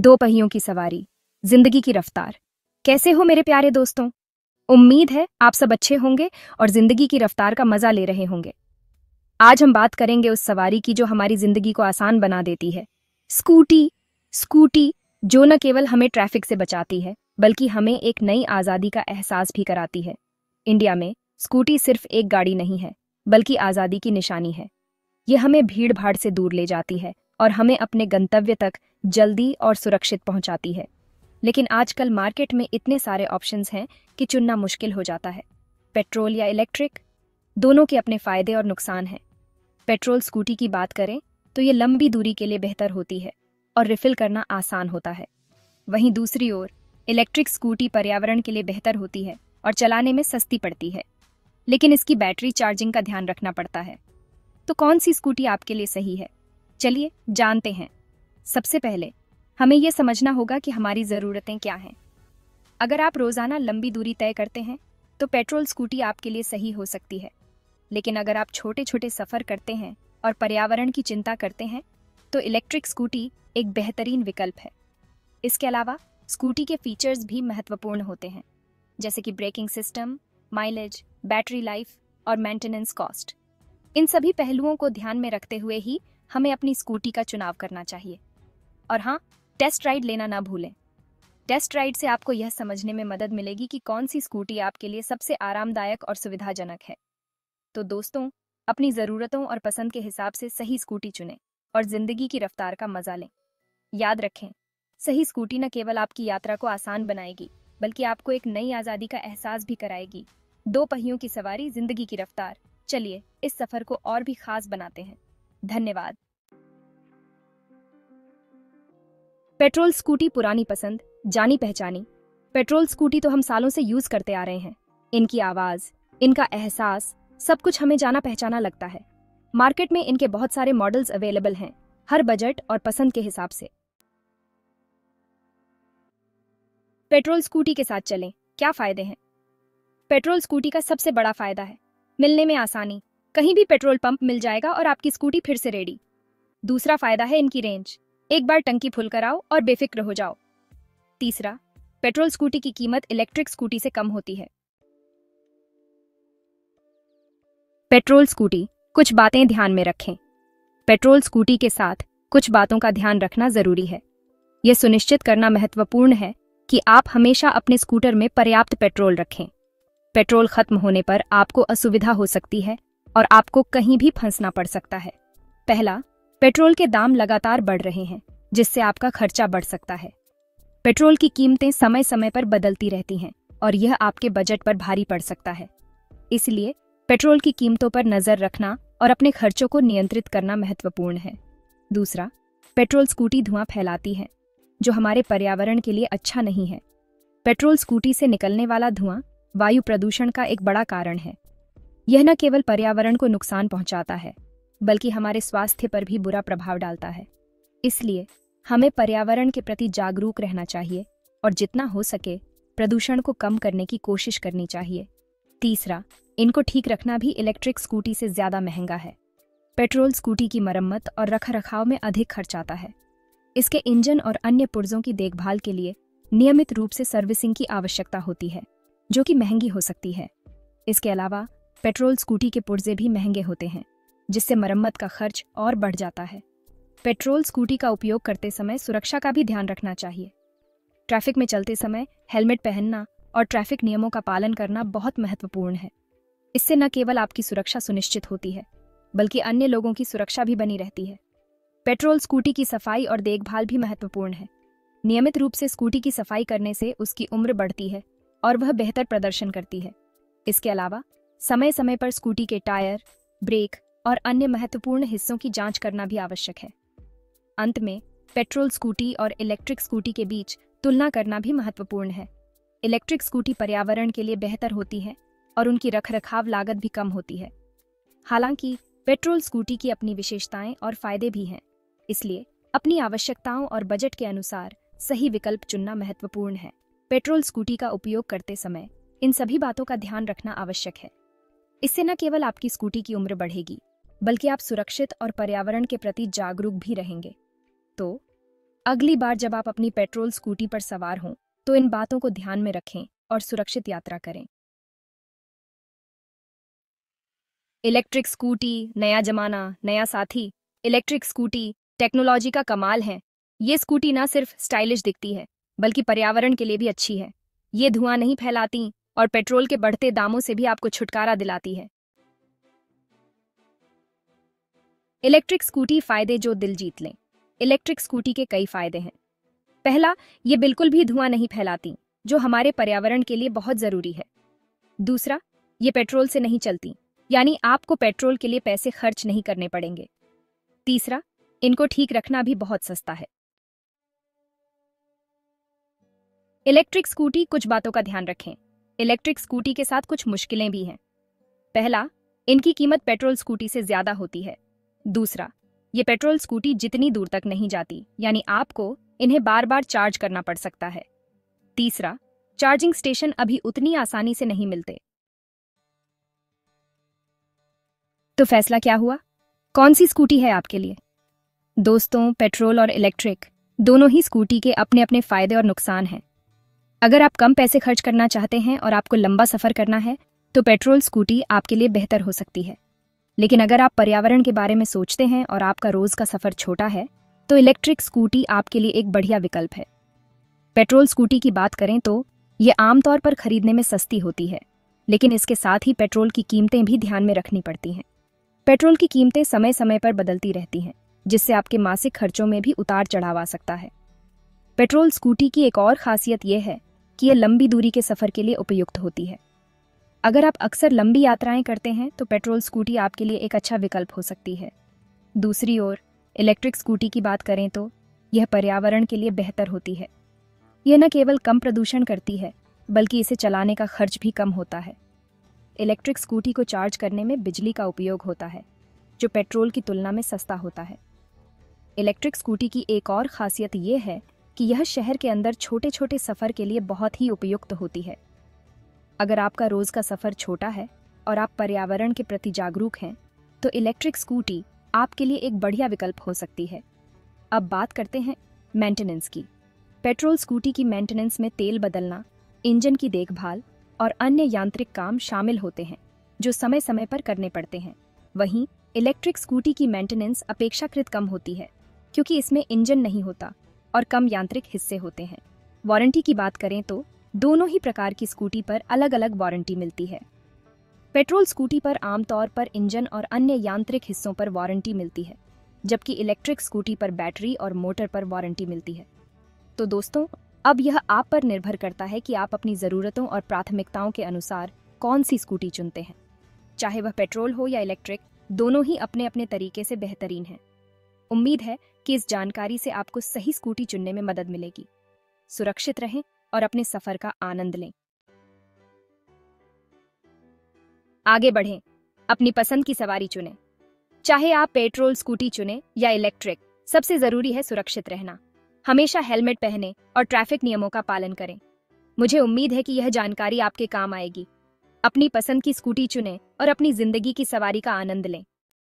दो पहियों की सवारी, जिंदगी की रफ्तार। कैसे हो मेरे प्यारे दोस्तों, उम्मीद है आप सब अच्छे होंगे और जिंदगी की रफ्तार का मजा ले रहे होंगे। आज हम बात करेंगे उस सवारी की जो हमारी जिंदगी को आसान बना देती है, स्कूटी। स्कूटी जो न केवल हमें ट्रैफिक से बचाती है बल्कि हमें एक नई आज़ादी का एहसास भी कराती है। इंडिया में स्कूटी सिर्फ एक गाड़ी नहीं है बल्कि आज़ादी की निशानी है। ये हमें भीड़ भाड़ से दूर ले जाती है और हमें अपने गंतव्य तक जल्दी और सुरक्षित पहुंचाती है। लेकिन आजकल मार्केट में इतने सारे ऑप्शंस हैं कि चुनना मुश्किल हो जाता है। पेट्रोल या इलेक्ट्रिक, दोनों के अपने फ़ायदे और नुकसान हैं। पेट्रोल स्कूटी की बात करें तो ये लंबी दूरी के लिए बेहतर होती है और रिफ़िल करना आसान होता है। वहीं दूसरी ओर इलेक्ट्रिक स्कूटी पर्यावरण के लिए बेहतर होती है और चलाने में सस्ती पड़ती है, लेकिन इसकी बैटरी चार्जिंग का ध्यान रखना पड़ता है। तो कौन सी स्कूटी आपके लिए सही है, चलिए जानते हैं। सबसे पहले हमें यह समझना होगा कि हमारी ज़रूरतें क्या हैं। अगर आप रोज़ाना लंबी दूरी तय करते हैं तो पेट्रोल स्कूटी आपके लिए सही हो सकती है, लेकिन अगर आप छोटे छोटे सफ़र करते हैं और पर्यावरण की चिंता करते हैं तो इलेक्ट्रिक स्कूटी एक बेहतरीन विकल्प है। इसके अलावा स्कूटी के फीचर्स भी महत्वपूर्ण होते हैं, जैसे कि braking system, mileage, battery life और मेंटेनेंस कॉस्ट। इन सभी पहलुओं को ध्यान में रखते हुए ही हमें अपनी स्कूटी का चुनाव करना चाहिए। और हाँ, टेस्ट राइड लेना ना भूलें। टेस्ट राइड से आपको यह समझने में मदद मिलेगी कि कौन सी स्कूटी आपके लिए सबसे आरामदायक और सुविधाजनक है। तो दोस्तों, अपनी ज़रूरतों और पसंद के हिसाब से सही स्कूटी चुनें और ज़िंदगी की रफ्तार का मज़ा लें। याद रखें, सही स्कूटी न केवल आपकी यात्रा को आसान बनाएगी बल्कि आपको एक नई आज़ादी का एहसास भी कराएगी। दो पहियों की सवारी, जिंदगी की रफ्तार। चलिए इस सफर को और भी खास बनाते हैं। धन्यवाद। पेट्रोल स्कूटी, पुरानी पसंद, जानी पहचानी। पेट्रोल स्कूटी तो हम सालों से यूज करते आ रहे हैं। इनकी आवाज़, इनका एहसास, सब कुछ हमें जाना पहचाना लगता है। मार्केट में इनके बहुत सारे मॉडल्स अवेलेबल हैं, हर बजट और पसंद के हिसाब से। पेट्रोल स्कूटी के साथ चलें, क्या फ़ायदे हैं? पेट्रोल स्कूटी का सबसे बड़ा फ़ायदा है मिलने में आसानी। कहीं भी पेट्रोल पंप मिल जाएगा और आपकी स्कूटी फिर से रेडी। दूसरा फ़ायदा है इनकी रेंज, एक बार टंकी फुल कराओ और बेफिक्र हो जाओ। तीसरा, पेट्रोल स्कूटी की कीमत इलेक्ट्रिक स्कूटी से कम होती है। पेट्रोल स्कूटी, कुछ बातें ध्यान में रखें। पेट्रोल स्कूटी के साथ कुछ बातों का ध्यान रखना ज़रूरी है। यह सुनिश्चित करना महत्वपूर्ण है कि आप हमेशा अपने स्कूटर में पर्याप्त पेट्रोल रखें। पेट्रोल खत्म होने पर आपको असुविधा हो सकती है और आपको कहीं भी फंसना पड़ सकता है। पहला, पेट्रोल के दाम लगातार बढ़ रहे हैं, जिससे आपका खर्चा बढ़ सकता है। पेट्रोल की कीमतें समय समय पर बदलती रहती हैं और यह आपके बजट पर भारी पड़ सकता है। इसलिए पेट्रोल की कीमतों पर नज़र रखना और अपने खर्चों को नियंत्रित करना महत्वपूर्ण है। दूसरा, पेट्रोल स्कूटी धुआं फैलाती है, जो हमारे पर्यावरण के लिए अच्छा नहीं है। पेट्रोल स्कूटी से निकलने वाला धुआं वायु प्रदूषण का एक बड़ा कारण है। यह न केवल पर्यावरण को नुकसान पहुंचाता है बल्कि हमारे स्वास्थ्य पर भी बुरा प्रभाव डालता है। इसलिए हमें पर्यावरण के प्रति जागरूक रहना चाहिए और जितना हो सके प्रदूषण को कम करने की कोशिश करनी चाहिए। तीसरा, इनको ठीक रखना भी इलेक्ट्रिक स्कूटी से ज़्यादा महंगा है। पेट्रोल स्कूटी की मरम्मत और रखरखाव में अधिक खर्च आता है। इसके इंजन और अन्य पुर्जों की देखभाल के लिए नियमित रूप से सर्विसिंग की आवश्यकता होती है, जो कि महंगी हो सकती है। इसके अलावा पेट्रोल स्कूटी के पुर्जे भी महंगे होते हैं, जिससे मरम्मत का खर्च और बढ़ जाता है। पेट्रोल स्कूटी का उपयोग करते समय सुरक्षा का भी ध्यान रखना चाहिए। ट्रैफिक में चलते समय हेलमेट पहनना और ट्रैफिक नियमों का पालन करना बहुत महत्वपूर्ण है। इससे न केवल आपकी सुरक्षा सुनिश्चित होती है बल्कि अन्य लोगों की सुरक्षा भी बनी रहती है। पेट्रोल स्कूटी की सफाई और देखभाल भी महत्वपूर्ण है। नियमित रूप से स्कूटी की सफाई करने से उसकी उम्र बढ़ती है और वह बेहतर प्रदर्शन करती है। इसके अलावा समय समय पर स्कूटी के टायर, ब्रेक और अन्य महत्वपूर्ण हिस्सों की जांच करना भी आवश्यक है। अंत में, पेट्रोल स्कूटी और इलेक्ट्रिक स्कूटी के बीच तुलना करना भी महत्वपूर्ण है। इलेक्ट्रिक स्कूटी पर्यावरण के लिए बेहतर होती है और उनकी रखरखाव लागत भी कम होती है। हालांकि पेट्रोल स्कूटी की अपनी विशेषताएं और फ़ायदे भी हैं, इसलिए अपनी आवश्यकताओं और बजट के अनुसार सही विकल्प चुनना महत्वपूर्ण है। पेट्रोल स्कूटी का उपयोग करते समय इन सभी बातों का ध्यान रखना आवश्यक है। इससे न केवल आपकी स्कूटी की उम्र बढ़ेगी बल्कि आप सुरक्षित और पर्यावरण के प्रति जागरूक भी रहेंगे। तो अगली बार जब आप अपनी पेट्रोल स्कूटी पर सवार हों तो इन बातों को ध्यान में रखें और सुरक्षित यात्रा करें। इलेक्ट्रिक स्कूटी, नया जमाना, नया साथी। इलेक्ट्रिक स्कूटी टेक्नोलॉजी का कमाल है। ये स्कूटी ना सिर्फ स्टाइलिश दिखती है बल्कि पर्यावरण के लिए भी अच्छी है। ये धुआं नहीं फैलाती और पेट्रोल के बढ़ते दामों से भी आपको छुटकारा दिलाती है। इलेक्ट्रिक स्कूटी फायदे जो दिल जीत लें। इलेक्ट्रिक स्कूटी के कई फायदे हैं। पहला, ये बिल्कुल भी धुआं नहीं फैलाती, जो हमारे पर्यावरण के लिए बहुत ज़रूरी है। दूसरा, ये पेट्रोल से नहीं चलती, यानी आपको पेट्रोल के लिए पैसे खर्च नहीं करने पड़ेंगे। तीसरा, इनको ठीक रखना भी बहुत सस्ता है। इलेक्ट्रिक स्कूटी, कुछ बातों का ध्यान रखें। इलेक्ट्रिक स्कूटी के साथ कुछ मुश्किलें भी हैं। पहला, इनकी कीमत पेट्रोल स्कूटी से ज़्यादा होती है। दूसरा, ये पेट्रोल स्कूटी जितनी दूर तक नहीं जाती, यानी आपको इन्हें बार बार चार्ज करना पड़ सकता है। तीसरा, चार्जिंग स्टेशन अभी उतनी आसानी से नहीं मिलते। तो फैसला क्या हुआ? कौन सी स्कूटी है आपके लिए? दोस्तों, पेट्रोल और इलेक्ट्रिक दोनों ही स्कूटी के अपने अपने फ़ायदे और नुकसान हैं। अगर आप कम पैसे खर्च करना चाहते हैं और आपको लंबा सफ़र करना है तो पेट्रोल स्कूटी आपके लिए बेहतर हो सकती है। लेकिन अगर आप पर्यावरण के बारे में सोचते हैं और आपका रोज़ का सफ़र छोटा है तो इलेक्ट्रिक स्कूटी आपके लिए एक बढ़िया विकल्प है। पेट्रोल स्कूटी की बात करें तो ये आमतौर पर खरीदने में सस्ती होती है, लेकिन इसके साथ ही पेट्रोल की कीमतें भी ध्यान में रखनी पड़ती हैं। पेट्रोल की कीमतें समय समय पर बदलती रहती हैं, जिससे आपके मासिक खर्चों में भी उतार चढ़ाव आ सकता है। पेट्रोल स्कूटी की एक और खासियत यह है कि यह लंबी दूरी के सफ़र के लिए उपयुक्त होती है। अगर आप अक्सर लंबी यात्राएं करते हैं तो पेट्रोल स्कूटी आपके लिए एक अच्छा विकल्प हो सकती है। दूसरी ओर इलेक्ट्रिक स्कूटी की बात करें तो यह पर्यावरण के लिए बेहतर होती है। यह न केवल कम प्रदूषण करती है बल्कि इसे चलाने का खर्च भी कम होता है। इलेक्ट्रिक स्कूटी को चार्ज करने में बिजली का उपयोग होता है, जो पेट्रोल की तुलना में सस्ता होता है। इलेक्ट्रिक स्कूटी की एक और खासियत यह है कि यह शहर के अंदर छोटे छोटे सफ़र के लिए बहुत ही उपयुक्त होती है। अगर आपका रोज़ का सफ़र छोटा है और आप पर्यावरण के प्रति जागरूक हैं तो इलेक्ट्रिक स्कूटी आपके लिए एक बढ़िया विकल्प हो सकती है। अब बात करते हैं मेंटेनेंस की। पेट्रोल स्कूटी की मेंटेनेंस में तेल बदलना, इंजन की देखभाल और अन्य यांत्रिक काम शामिल होते हैं, जो समय समय पर करने पड़ते हैं। वहीं इलेक्ट्रिक स्कूटी की मेंटेनेंस अपेक्षाकृत कम होती है, क्योंकि इसमें इंजन नहीं होता और कम यांत्रिक हिस्से होते हैं। वारंटी की बात करें तो दोनों ही प्रकार की स्कूटी पर अलग अलग वारंटी मिलती है। पेट्रोल स्कूटी पर आमतौर पर इंजन और अन्य यांत्रिक हिस्सों पर वारंटी मिलती है, जबकि इलेक्ट्रिक स्कूटी पर बैटरी और मोटर पर वारंटी मिलती है। तो दोस्तों, अब यह आप पर निर्भर करता है कि आप अपनी ज़रूरतों और प्राथमिकताओं के अनुसार कौन सी स्कूटी चुनते हैं। चाहे वह पेट्रोल हो या इलेक्ट्रिक, दोनों ही अपने अपने तरीके से बेहतरीन हैं। उम्मीद है कि इस जानकारी से आपको सही स्कूटी चुनने में मदद मिलेगी। सुरक्षित रहें और अपने सफर का आनंद लें। आगे बढ़ें, अपनी पसंद की सवारी चुनें। चाहे आप पेट्रोल स्कूटी चुनें या इलेक्ट्रिक, सबसे ज़रूरी है सुरक्षित रहना। हमेशा हेलमेट पहनें और ट्रैफिक नियमों का पालन करें। मुझे उम्मीद है कि यह जानकारी आपके काम आएगी। अपनी पसंद की स्कूटी चुनें और अपनी ज़िंदगी की सवारी का आनंद लें।